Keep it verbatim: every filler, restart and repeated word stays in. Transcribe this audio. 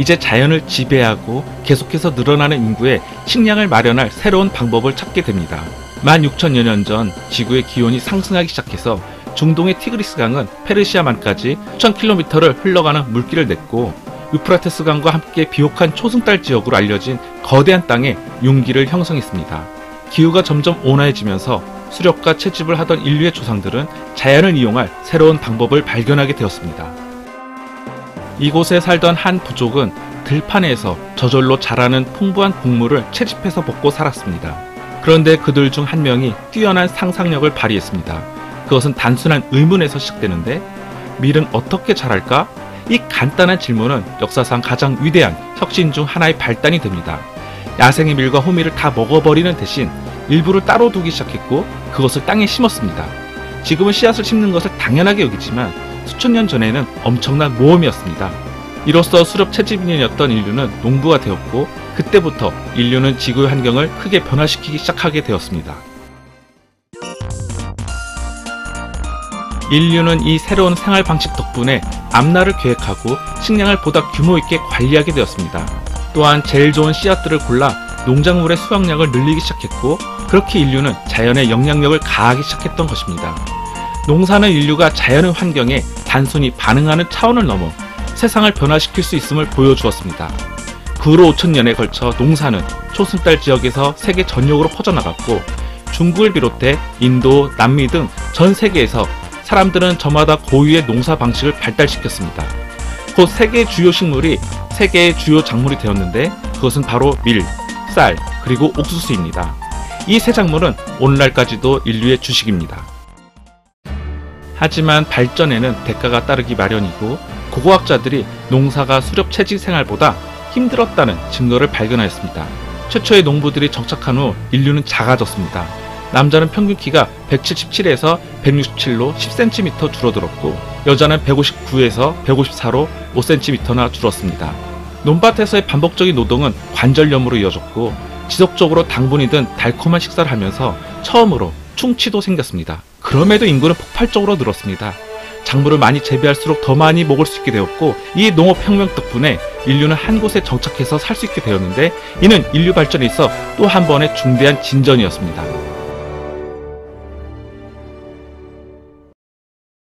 이제 자연을 지배하고 계속해서 늘어나는 인구에 식량을 마련할 새로운 방법을 찾게 됩니다. 만 육천여 년 전 지구의 기온이 상승하기 시작해서 중동의 티그리스 강은 페르시아만까지 수천 킬로미터를 흘러가는 물길을 냈고, 유프라테스 강과 함께 비옥한 초승달 지역으로 알려진 거대한 땅에 융기를 형성했습니다. 기후가 점점 온화해지면서 수렵과 채집을 하던 인류의 조상들은 자연을 이용할 새로운 방법을 발견하게 되었습니다. 이곳에 살던 한 부족은 들판에서 저절로 자라는 풍부한 곡물을 채집해서 먹고 살았습니다. 그런데 그들 중 한 명이 뛰어난 상상력을 발휘했습니다. 그것은 단순한 의문에서 시작되는데, 밀은 어떻게 자랄까? 이 간단한 질문은 역사상 가장 위대한 혁신 중 하나의 발단이 됩니다. 야생의 밀과 호밀을 다 먹어버리는 대신 일부를 따로 두기 시작했고, 그것을 땅에 심었습니다. 지금은 씨앗을 심는 것을 당연하게 여기지만 수천 년 전에는 엄청난 모험이었습니다. 이로써 수렵 채집인이었던 인류는 농부가 되었고, 그때부터 인류는 지구의 환경을 크게 변화시키기 시작하게 되었습니다. 인류는 이 새로운 생활 방식 덕분에 암나를 계획하고 식량을 보다 규모 있게 관리하게 되었습니다. 또한 제일 좋은 씨앗들을 골라 농작물의 수확량을 늘리기 시작했고, 그렇게 인류는 자연의 영향력을 가하기 시작했던 것입니다. 농사는 인류가 자연의 환경에 단순히 반응하는 차원을 넘어 세상을 변화시킬 수 있음을 보여주었습니다. 그 후로 오천 년에 걸쳐 농사는 초승달 지역에서 세계 전역으로 퍼져나갔고, 중국을 비롯해 인도, 남미 등 전 세계에서 사람들은 저마다 고유의 농사 방식을 발달시켰습니다. 곧 세계의 주요 식물이 세계의 주요 작물이 되었는데, 그것은 바로 밀, 쌀, 그리고 옥수수입니다. 이 세 작물은 오늘날까지도 인류의 주식입니다. 하지만 발전에는 대가가 따르기 마련이고, 고고학자들이 농사가 수렵 채집 생활보다 힘들었다는 증거를 발견하였습니다. 최초의 농부들이 정착한 후 인류는 작아졌습니다. 남자는 평균 키가 백칠십칠에서 백육십칠로 십 센티미터 줄어들었고, 여자는 백오십구에서 백오십사로 오 센티미터나 줄었습니다. 논밭에서의 반복적인 노동은 관절염으로 이어졌고, 지속적으로 당분이 든 달콤한 식사를 하면서 처음으로 충치도 생겼습니다. 그럼에도 인구는 폭발적으로 늘었습니다. 작물을 많이 재배할수록 더 많이 먹을 수 있게 되었고, 이 농업혁명 덕분에 인류는 한 곳에 정착해서 살 수 있게 되었는데, 이는 인류 발전에 있어 또 한 번의 중대한 진전이었습니다.